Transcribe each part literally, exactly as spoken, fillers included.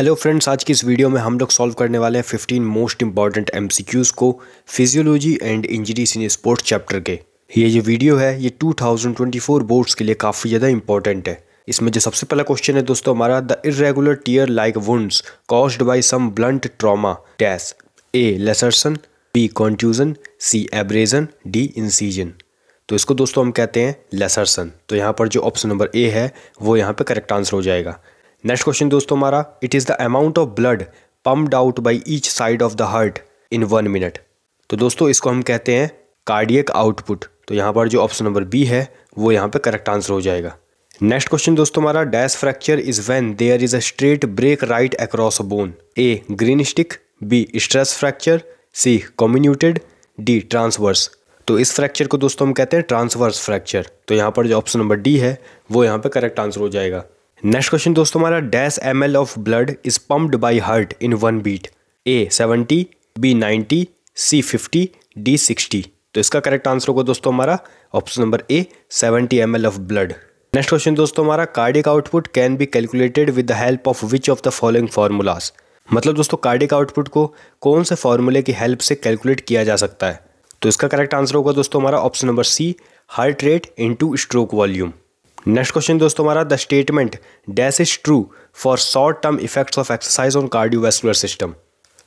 Hello friends, आज की इस वीडियो में हम लोग सॉल्व करने वाले हैं फिफ्टीन मोस्ट इंपॉर्टेंट एमसीक्यूज़ को physiology and injuries in sports chapter के। ये जो वीडियो है ये two thousand twenty four boards के लिए काफ़ी ज़्यादा इंपॉर्टेंट है। इसमें जो सबसे पहला क्वेश्चन है दोस्तों हमारा, the irregular tear like wounds caused by some blunt trauma dash, A laceration, B contusion, C abrasion, D incision. तो इसको दोस्तों हम कहते हैं लेसरसन। तो यहाँ पर जो ऑप्शन नंबर ए है वो यहाँ पर करेक्ट आंसर हो जाएगा। नेक्स्ट क्वेश्चन दोस्तों हमारा, it is the amount of blood pumped out by each side of the heart in one minute. तो दोस्तों इसको हम कहते हैं कार्डियक आउटपुट। तो यहाँ पर जो ऑप्शन नंबर बी है वो यहाँ पे करेक्ट आंसर हो जाएगा। नेक्स्ट क्वेश्चन दोस्तों हमारा, dash fracture is when there is a straight break right across a bone, A green stick, B stress fracture, C comminuted, D transverse. तो इस फ्रैक्चर को दोस्तों हम कहते हैं ट्रांसवर्स फ्रैक्चर। तो यहाँ पर जो ऑप्शन नंबर डी है वो यहाँ पर करेक्ट आंसर हो जाएगा। नेक्स्ट क्वेश्चन दोस्तों हमारा, dash M L of blood is pumped by heart in one beat, A seventy, B ninety, C fifty, D sixty. तो इसका करेक्ट आंसर होगा दोस्तों हमारा option number A seventy M L of blood. Next question दोस्तों हमारा, cardiac output can be calculated with the help of which of the following formulas. मतलब दोस्तों cardiac output को कौन से फार्मूले की हेल्प से कैलकुलेट किया जा सकता है। तो इसका करेक्ट आंसर होगा दोस्तों हमारा option number C heart rate into stroke volume. Next question दोस्तों हमारा, the statement dash is true for short term effects of exercise on cardiovascular system.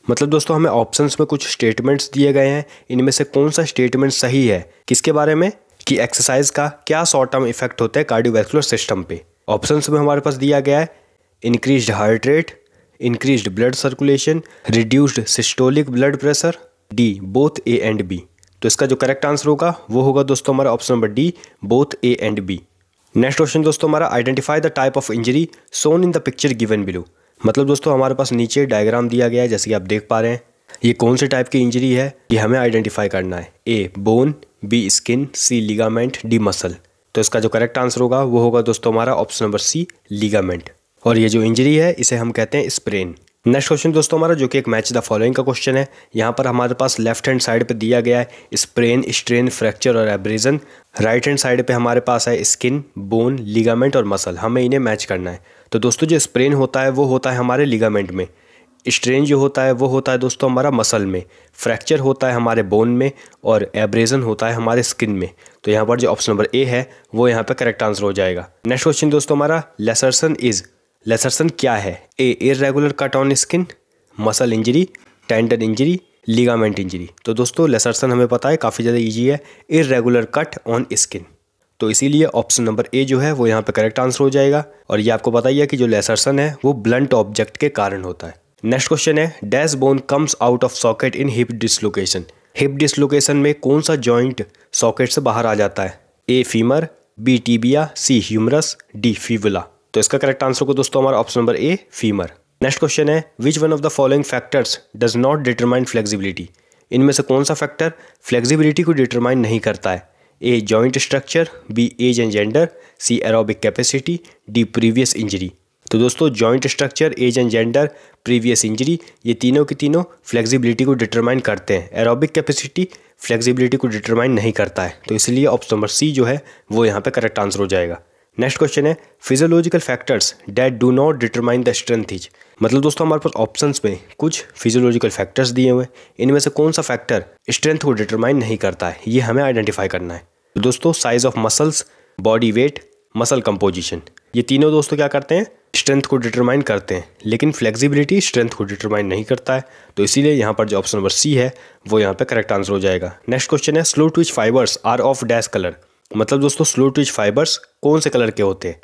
मतलब दोस्तों हमें ऑप्शंस में कुछ स्टेटमेंट्स दिए गए हैं, इनमें से कौन सा स्टेटमेंट सही है किसके बारे में, कि एक्सरसाइज का क्या शॉर्ट टर्म इफेक्ट होता है कार्डियोवैस्कुलर सिस्टम पे। ऑप्शंस में हमारे पास दिया गया है increased heart rate, increased blood circulation, reduced systolic blood pressure, D both A and B. तो इसका जो करेक्ट आंसर होगा वो होगा दोस्तों हमारा option number D both A and B. Next question दोस्तों हमारा, identify the type of injury shown in the picture given below. मतलब दोस्तों हमारे पास नीचे डायग्राम दिया गया है, जैसे कि आप देख पा रहे हैं ये कौन से टाइप की इंजरी है ये हमें आइडेंटिफाई करना है, A bone, B skin, C ligament, D muscle. तो इसका जो करेक्ट आंसर होगा वो होगा दोस्तों हमारा ऑप्शन नंबर सी लिगामेंट। और ये जो इंजरी है इसे हम कहते हैं स्प्रेन। नेक्स्ट क्वेश्चन दोस्तों हमारा, जो कि एक मैच द फॉलोइंग का क्वेश्चन है, यहाँ पर हमारे पास लेफ्ट हैंड साइड पे दिया गया है स्प्रेन, स्ट्रेन, फ्रैक्चर और एब्रेजन। राइट हैंड साइड पे हमारे पास है स्किन, बोन, लिगामेंट और मसल। हमें इन्हें मैच करना है। तो दोस्तों जो स्प्रेन होता है वो होता है हमारे लिगामेंट में, स्ट्रेन जो होता है वो होता है दोस्तों हमारा मसल में, फ्रैक्चर होता है हमारे बोन में और एब्रेजन होता है हमारे स्किन में। तो यहाँ पर जो ऑप्शन नंबर ए है वो यहाँ पर करेक्ट आंसर हो जाएगा। नेक्स्ट क्वेश्चन दोस्तों हमारा, लेसरसन इज लेसरसन क्या है, ए irregular cut on skin, muscle injury, tendon injury, ligament injury. तो दोस्तों लेसरसन हमें पता है काफ़ी ज़्यादा इजी है, इरेगुलर कट ऑन स्किन। तो इसीलिए ऑप्शन नंबर ए जो है वो यहाँ पे करेक्ट आंसर हो जाएगा। और ये आपको पता ही है कि जो लेसरसन है वो ब्लंट ऑब्जेक्ट के कारण होता है। नेक्स्ट क्वेश्चन है, dash bone comes out of socket in hip dislocation. Hip dislocation में कौन सा जॉइंट सॉकेट से बाहर आ जाता है, A femur, B tibia, C humerus, D fibula. तो इसका करेक्ट आंसर को दोस्तों हमारा option number A femur. Next question है, which one of the following factors does not determine flexibility. इनमें से कौन सा फैक्टर फ्लेक्सिबिलिटी को डिटरमाइन नहीं करता है, A joint structure, B age and gender, C aerobic capacity, D previous injury. तो दोस्तों joint structure, age and gender, previous injury, ये तीनों की तीनों फ्लेक्सिबिलिटी को डिटरमाइन करते हैं। एरोबिक कैपेसिटी फ्लेक्सिबिलिटी को डिटरमाइन नहीं करता है। तो इसलिए ऑप्शन नंबर सी जो है वो यहाँ पर करेक्ट आंसर हो जाएगा। नेक्स्ट क्वेश्चन है, physiological factors that do not determine the strength is. मतलब दोस्तों हमारे पास ऑप्शंस में कुछ फिजियोलॉजिकल फैक्टर्स दिए हुए हैं, इनमें से कौन सा फैक्टर स्ट्रेंथ को डिटरमाइन नहीं करता है ये हमें आइडेंटिफाई करना है। दोस्तों size of muscles, body weight, muscle composition, ये तीनों दोस्तों क्या करते हैं स्ट्रेंथ को डिटरमाइन करते हैं, लेकिन फ्लेक्सिबिलिटी स्ट्रेंथ को डिटरमाइन नहीं करता है। तो इसीलिए यहाँ पर जो ऑप्शन नंबर सी है वो यहाँ पर करेक्ट आंसर हो जाएगा। नेक्स्ट क्वेश्चन है, slow twitch fibres are of dash colour. मतलब दोस्तों स्लो ट्विच फाइबर्स कौन से कलर के होते हैं,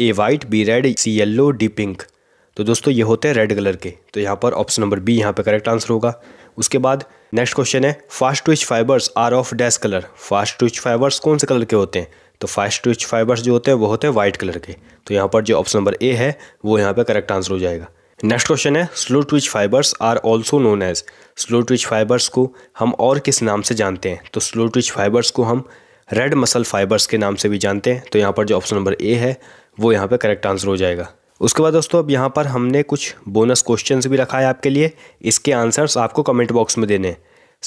A white, B red, C yellow, D pink. तो दोस्तों ये होते हैं रेड कलर के। तो यहाँ पर ऑप्शन नंबर बी यहाँ पर करेक्ट आंसर होगा। उसके बाद नेक्स्ट क्वेश्चन है, fast twitch fibres are of dash colour. Fast twitch fibres कौन से कलर के होते हैं, तो फास्ट ट्विच फाइबर्स जो होते हैं वो होते हैं वाइट कलर के। तो यहाँ पर जो ऑप्शन नंबर ए है वो यहाँ पर करेक्ट आंसर हो जाएगा। नेक्स्ट क्वेश्चन है, slow twitch fibres are also known as. Slow twitch fibres को हम और किस नाम से जानते हैं, तो स्लो ट्विच फाइबर्स को हम रेड मसल फाइबर्स के नाम से भी जानते हैं। तो यहाँ पर जो ऑप्शन नंबर ए है वो यहाँ पे करेक्ट आंसर हो जाएगा। उसके बाद दोस्तों अब यहाँ पर हमने कुछ बोनस क्वेश्चंस भी रखा है आपके लिए, इसके आंसर्स आपको कमेंट बॉक्स में देने हैं।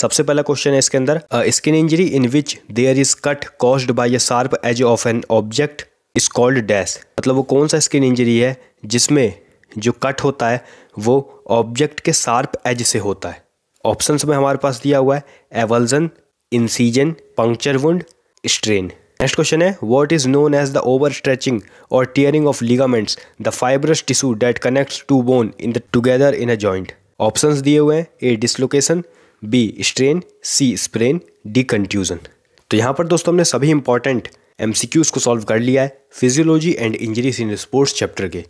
सबसे पहला क्वेश्चन है इसके अंदर, skin injury in which there is cut caused by a sharp edge of an object is called dash. मतलब वो कौन सा स्किन इंजरी है जिसमें जो कट होता है वो ऑब्जेक्ट के शार्प एज से होता है। ऑप्शंस में हमारे पास दिया हुआ है avulsion, incision, puncture wound, strain. Next question है what is known as the over stretching और tearing of ligaments the fibrous tissue that connects to bone in the together in a joint. Options दिए हुए हैं A dislocation, B strain, C sprain, D contusion. तो यहाँ पर दोस्तों हमने सभी इंपॉर्टेंट एमसीक्यूज को सॉल्व कर लिया है physiology and injuries in sports chapter के।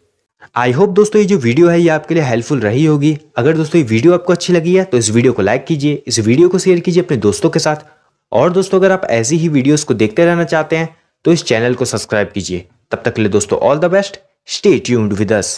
आई होप दोस्तों ये जो वीडियो है ये आपके लिए हेल्पफुल रही होगी। अगर दोस्तों ये वीडियो आपको अच्छी लगी है तो इस वीडियो को लाइक कीजिए, इस वीडियो को शेयर कीजिए अपने दोस्तों के साथ। और दोस्तों अगर आप ऐसी ही वीडियोस को देखते रहना चाहते हैं तो इस चैनल को सब्सक्राइब कीजिए। तब तक के लिए दोस्तों all the best, stay tuned with us.